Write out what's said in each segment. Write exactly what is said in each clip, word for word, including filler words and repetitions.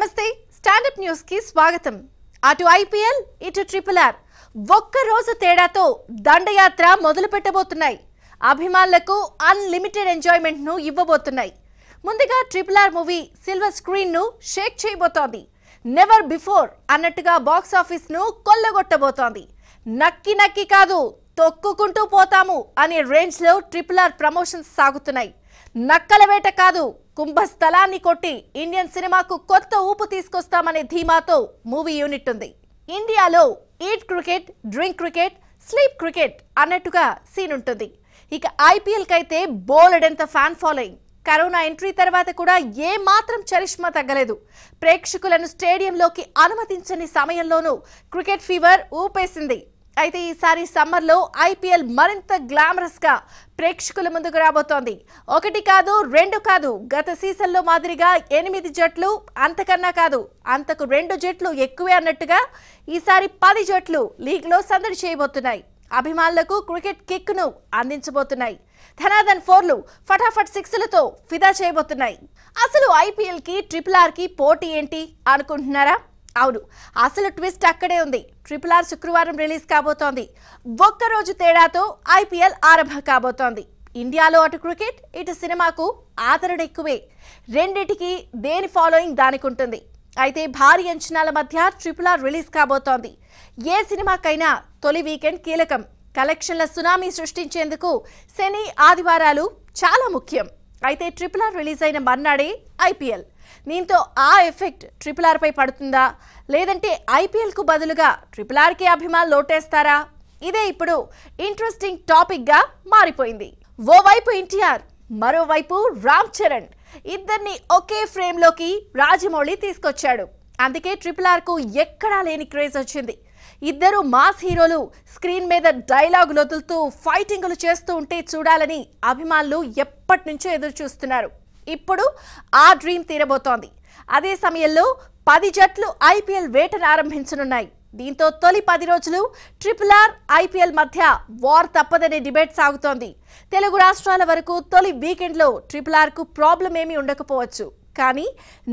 నమస్తే stand up news కి స్వాగతం. అటు ఐపీఎల్ ఇటు ట్రిపుల్ ఆర్ ఒక్క రోజు తేడాతో దండయాత్ర మొదలు పెట్టబోతున్నాయి. అభిమానులకు అన్లిమిటెడ్ ఎంజాయ్మెంట్ ను ఇవ్వబోతున్నాయి. ముందుగా triple R movie silver screen ను షేక్ చేయబోతోంది. నెవర్ బిఫోర్ అన్నట్టుగా బాక్స్ ఆఫీస్ ను కొల్లగొట్టబోతోంది. నక్కి నక్కి కాదు తొక్కుకుంటూ పోతాము అనే రేంజ్ లో ట్రిపుల్ ఆర్ ప్రమోషన్స్ సాగుతున్నాయి. నక్కల వేట కాదు కుంభస్థలాన్ని కొట్టి ఇండియన్ సినిమాకు కొత్త ఊపు తీసుకొస్తామనే ధీమాతో మూవీ యూనిట్ ఉంది. ఇండియాలో eat cricket, drink cricket, sleep cricket అన్నట్టుగా సీన్ ఉంటుంది. ఇక ఐపీఎల్ కైతే బోలెడంత ఫ్యాన్ ఫాలోయింగ్. కరోనా ఎంట్రీ తర్వాత కూడా ఏ మాత్రం చరిష్మా తగ్గలేదు. ప్రేక్షకులను స్టేడియంలోకి అనుమతించని సమయంలోనూ క్రికెట్ ఫీవర్ ఊపేసింది. అయితే ఈసారి సమ్మర్లో ఐపీఎల్ మరింత గ్లామరస్గా ప్రేక్షకుల ముందుకు రాబోతోంది. ఒకటి కాదు రెండు కాదు, గత సీజన్లో మాదిరిగా ఎనిమిది జట్లు, అంతకన్నా కాదు అంతకు రెండు జట్లు ఎక్కువే అన్నట్టుగా ఈసారి పది జట్లు లీగ్లో సందడి చేయబోతున్నాయి. అభిమానులకు క్రికెట్ కిక్ను అందించబోతున్నాయి. ధనాధన్ ఫోర్లు, ఫటాఫట్ సిక్స్లతో ఫిదా చేయబోతున్నాయి. అసలు ఐపీఎల్కి ట్రిపుల్ ఆర్కి పోటీ ఏంటి అనుకుంటున్నారా? అవును, అసలు ట్విస్ట్ అక్కడే ఉంది. ట్రిపుల్ ఆర్ శుక్రవారం రిలీజ్ కాబోతోంది. ఒక్కరోజు తేడాతో ఐపీఎల్ ఆరంభం కాబోతోంది. ఇండియాలో అటు క్రికెట్ ఇటు సినిమాకు ఆదరణ ఎక్కువే. రెండిటికి దేని ఫాలోయింగ్ దానికి ఉంటుంది. అయితే భారీ అంచనాల మధ్య ట్రిపుల్ ఆర్ రిలీజ్ కాబోతోంది. ఏ సినిమాకైనా తొలి వీకెండ్ కీలకం. కలెక్షన్ల సునామీ సృష్టించేందుకు శని ఆదివారాలు చాలా ముఖ్యం. అయితే ట్రిపుల్ ఆర్ రిలీజ్ అయిన మన్నాడే ఐపీఎల్. దీంతో ఆ ఎఫెక్ట్ ట్రిపుల్ ఆర్పై పడుతుందా, లేదంటే ఐపీఎల్కు బదులుగా ట్రిపుల్ ఆర్కే అభిమానులు లోటేస్తారా? ఇదే ఇప్పుడు ఇంట్రెస్టింగ్ టాపిక్గా మారిపోయింది. ఓవైపు ఎన్టీఆర్, మరోవైపు రామ్ చరణ్, ఇద్దరిని ఒకే ఫ్రేమ్లోకి రాజమౌళి తీసుకొచ్చాడు. అందుకే ట్రిపుల్ ఆర్కు ఎక్కడా లేని క్రేజ్ వచ్చింది. ఇద్దరు మాస్ హీరోలు స్క్రీన్ మీద డైలాగులు వదులుతూ ఫైటింగులు చేస్తూ ఉంటే చూడాలని అభిమానులు ఎప్పటి నుంచో ఎదురు చూస్తున్నారు. ఇప్పుడు ఆ డ్రీమ్ తీరబోతోంది. అదే సమయంలో పది జట్లు ఐపీఎల్ వేటను ఆరంభించనున్నాయి. దీంతో తొలి పది రోజులు ట్రిపుల్ ఆర్ ఐపీఎల్ మధ్య వార్ తప్పదనే డిబేట్ సాగుతోంది. తెలుగు రాష్ట్రాల వరకు తొలి వీకెండ్లో ట్రిపుల్ ఆర్కు ప్రాబ్లం ఏమీ ఉండకపోవచ్చు, కానీ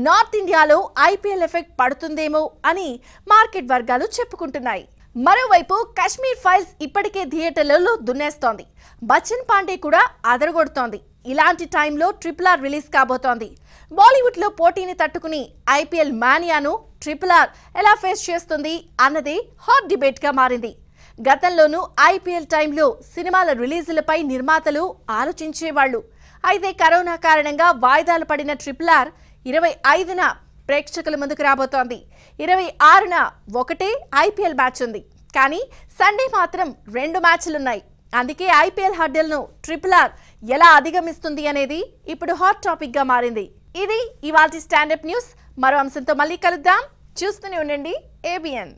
నార్త్ ఇండియాలో ఐపీఎల్ ఎఫెక్ట్ పడుతుందేమో అని మార్కెట్ వర్గాలు చెప్పుకుంటున్నాయి. మరోవైపు కశ్మీర్ ఫైల్స్ ఇప్పటికే థియేటర్లలో దున్నేస్తోంది. బచ్చన్ పాండే కూడా అదరగొడుతోంది. ఇలాంటి టైంలో ట్రిపుల్ ఆర్ రిలీజ్ కాబోతోంది. బాలీవుడ్లో పోటీని తట్టుకుని ఐపీఎల్ మానియాను ట్రిపుల్ ఆర్ ఎలా ఫేస్ చేస్తుంది అన్నదే హాట్ డిబేట్గా మారింది. గతంలోనూ ఐపీఎల్ టైంలో సినిమాల రిలీజులపై నిర్మాతలు ఆలోచించేవాళ్లు. అయితే కరోనా కారణంగా వాయిదాలు పడిన ట్రిపుల్ ఆర్ ఇరవై ఐదున ప్రేక్షకుల ముందుకు రాబోతోంది. ఇరవై ఆరున ఒకటే ఐపీఎల్ మ్యాచ్ ఉంది, కానీ సండే మాత్రం రెండు మ్యాచ్లున్నాయి. అందుకే ఐపీఎల్ హర్డల్ను ట్రిపుల్ ఆర్ ఎలా అధిగమిస్తుంది అనేది ఇప్పుడు హాట్ టాపిక్గా మారింది. ఇది ఇవాల్టి స్టాండప్ న్యూస్. మరో అంశంతో మళ్ళీ కలుద్దాం. చూస్తూనే ఉండండి ఏబిఎన్.